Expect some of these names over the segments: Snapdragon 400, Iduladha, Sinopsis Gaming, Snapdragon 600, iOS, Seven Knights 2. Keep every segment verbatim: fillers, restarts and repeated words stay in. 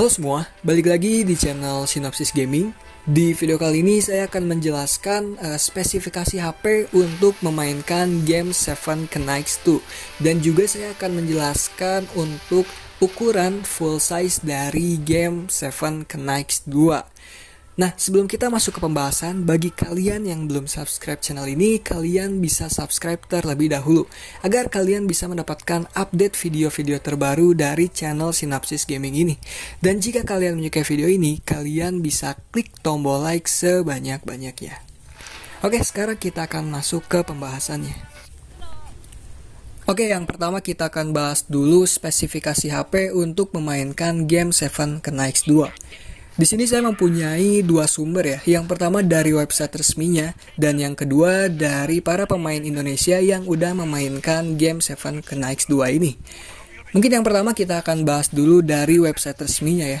Halo semua, balik lagi di channel Sinopsis Gaming. Di video kali ini saya akan menjelaskan uh, spesifikasi H P untuk memainkan game Seven Knights two. Dan juga saya akan menjelaskan untuk ukuran full size dari game Seven Knights two. Nah, sebelum kita masuk ke pembahasan, bagi kalian yang belum subscribe channel ini, kalian bisa subscribe terlebih dahulu agar kalian bisa mendapatkan update video-video terbaru dari channel Sinopsis Gaming ini. Dan jika kalian menyukai video ini, kalian bisa klik tombol like sebanyak-banyaknya. Oke, sekarang kita akan masuk ke pembahasannya. Oke, yang pertama kita akan bahas dulu spesifikasi H P untuk memainkan game Seven Knights two. Di sini saya mempunyai dua sumber ya. Yang pertama dari website resminya, dan yang kedua dari para pemain Indonesia yang udah memainkan game Seven Knights two ini. Mungkin yang pertama kita akan bahas dulu dari website resminya ya.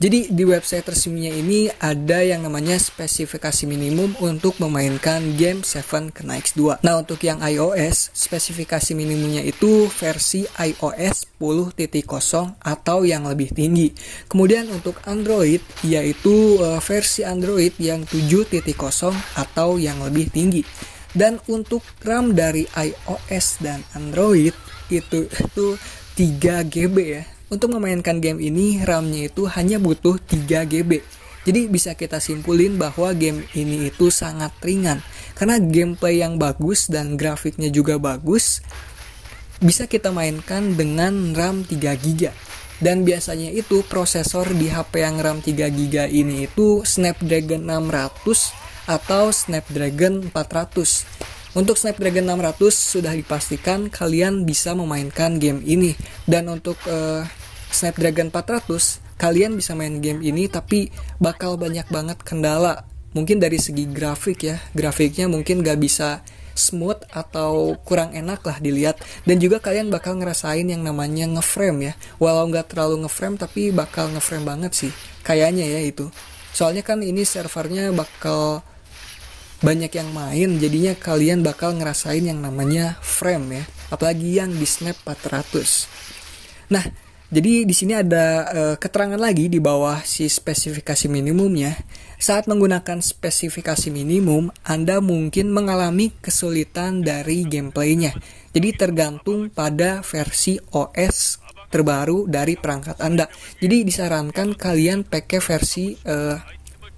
Jadi di website resminya ini ada yang namanya spesifikasi minimum untuk memainkan game Seven Knights two. Nah, untuk yang iOS, spesifikasi minimumnya itu versi iOS sepuluh titik nol atau yang lebih tinggi. Kemudian untuk Android yaitu uh, versi Android yang tujuh titik nol atau yang lebih tinggi. Dan untuk RAM dari iOS dan Android itu itu tiga gigabyte ya. Untuk memainkan game ini RAM-nya itu hanya butuh tiga gigabyte. Jadi bisa kita simpulin bahwa game ini itu sangat ringan karena gameplay yang bagus dan grafiknya juga bagus. Bisa kita mainkan dengan RAM tiga gigabyte, dan biasanya itu prosesor di H P yang RAM tiga gigabyte ini itu Snapdragon enam ratus atau Snapdragon empat ratus. Untuk Snapdragon enam ratus sudah dipastikan kalian bisa memainkan game ini, dan untuk uh, Snapdragon empat ratus kalian bisa main game ini tapi bakal banyak banget kendala. Mungkin dari segi grafik ya, grafiknya mungkin gak bisa smooth atau kurang enak lah dilihat, dan juga kalian bakal ngerasain yang namanya ngeframe ya. Walau nggak terlalu ngeframe tapi bakal ngeframe banget sih kayaknya ya itu, soalnya kan ini servernya bakal banyak yang main, jadinya kalian bakal ngerasain yang namanya frame ya, apalagi yang di Snap empat ratus. Nah, jadi di sini ada e, keterangan lagi di bawah si spesifikasi minimumnya. Saat menggunakan spesifikasi minimum, Anda mungkin mengalami kesulitan dari gameplaynya. Jadi tergantung pada versi O S terbaru dari perangkat Anda. Jadi disarankan kalian pakai versi e,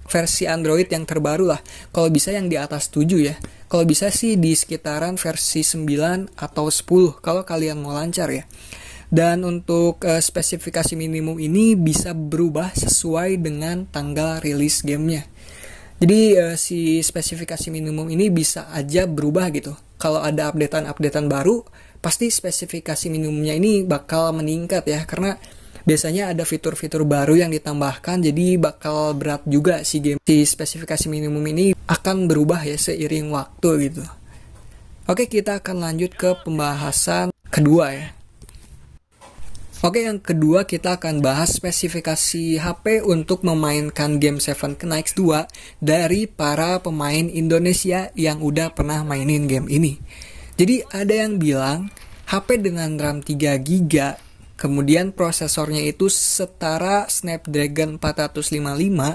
versi Android yang terbaru lah. Kalau bisa yang di atas tujuh ya. Kalau bisa sih di sekitaran versi sembilan atau sepuluh kalau kalian mau lancar ya. Dan untuk uh, spesifikasi minimum ini bisa berubah sesuai dengan tanggal rilis gamenya. Jadi uh, si spesifikasi minimum ini bisa aja berubah gitu. Kalau ada updatean-updatean baru, pasti spesifikasi minimumnya ini bakal meningkat ya. Karena biasanya ada fitur-fitur baru yang ditambahkan, jadi bakal berat juga si game. Si spesifikasi minimum ini akan berubah ya seiring waktu gitu. Oke, kita akan lanjut ke pembahasan kedua ya. Oke, yang kedua kita akan bahas spesifikasi H P untuk memainkan game Seven Knights two dari para pemain Indonesia yang udah pernah mainin game ini. Jadi ada yang bilang H P dengan RAM tiga gigabyte, kemudian prosesornya itu setara Snapdragon empat ratus lima puluh lima,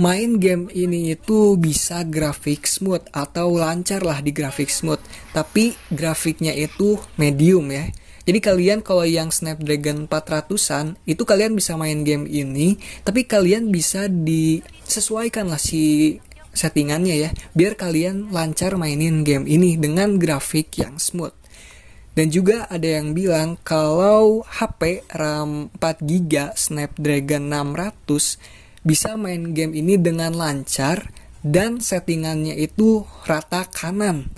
main game ini itu bisa grafik smooth atau lancar lah di grafik smooth, tapi grafiknya itu medium ya. Jadi kalian kalau yang Snapdragon empat ratusan itu kalian bisa main game ini, tapi kalian bisa disesuaikan lah si settingannya ya, biar kalian lancar mainin game ini dengan grafik yang smooth. Dan juga ada yang bilang kalau H P RAM empat gigabyte Snapdragon enam ratus bisa main game ini dengan lancar dan settingannya itu rata kanan.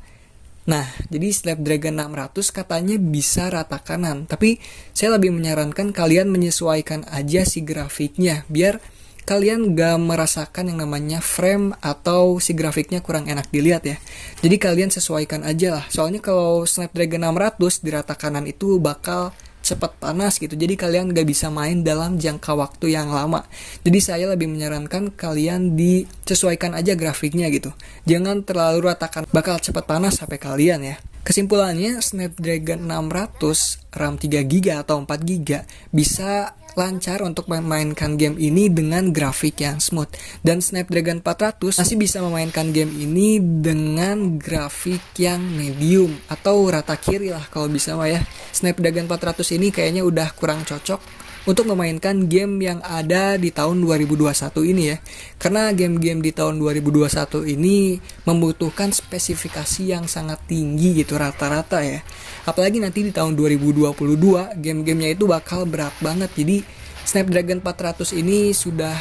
Nah, jadi Snapdragon enam ratus katanya bisa rata kanan, tapi saya lebih menyarankan kalian menyesuaikan aja si grafiknya, biar kalian gak merasakan yang namanya frame atau si grafiknya kurang enak dilihat ya. Jadi kalian sesuaikan aja lah, soalnya kalau Snapdragon enam ratus di rata kanan itu bakal cepat panas gitu, jadi kalian gak bisa main dalam jangka waktu yang lama. Jadi saya lebih menyarankan kalian disesuaikan aja grafiknya gitu, jangan terlalu ratakan, bakal cepat panas H P kalian ya. Kesimpulannya Snapdragon enam ratus RAM tiga gigabyte atau empat gigabyte bisa lancar untuk memainkan game ini dengan grafik yang smooth. Dan Snapdragon empat ratus masih bisa memainkan game ini dengan grafik yang medium atau rata kiri lah kalau bisa mah ya. Snapdragon empat ratus ini kayaknya udah kurang cocok untuk memainkan game yang ada di tahun dua ribu dua puluh satu ini ya. Karena game-game di tahun dua ribu dua puluh satu ini membutuhkan spesifikasi yang sangat tinggi gitu rata-rata ya. Apalagi nanti di tahun dua ribu dua puluh dua game-gamenya itu bakal berat banget. Jadi Snapdragon empat ratus ini sudah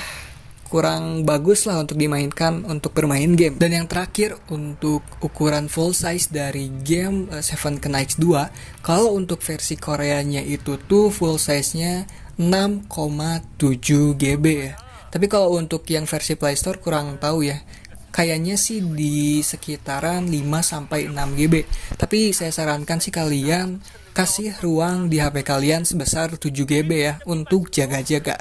kurang bagus lah untuk dimainkan untuk bermain game. Dan yang terakhir untuk ukuran full size dari game Seven Knights dua, kalau untuk versi Koreanya itu tuh full size-nya enam koma tujuh gigabyte ya. Tapi kalau untuk yang versi Play Store kurang tahu ya. Kayaknya sih di sekitaran lima sampai enam gigabyte. Tapi saya sarankan sih kalian kasih ruang di H P kalian sebesar tujuh gigabyte ya untuk jaga-jaga.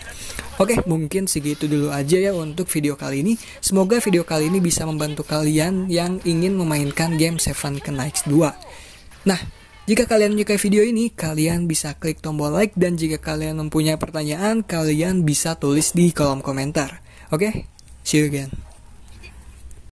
Oke, mungkin segitu dulu aja ya untuk video kali ini. Semoga video kali ini bisa membantu kalian yang ingin memainkan game Seven Knights dua. Nah, jika kalian menyukai video ini, kalian bisa klik tombol like, dan jika kalian mempunyai pertanyaan, kalian bisa tulis di kolom komentar. Oke, see you again.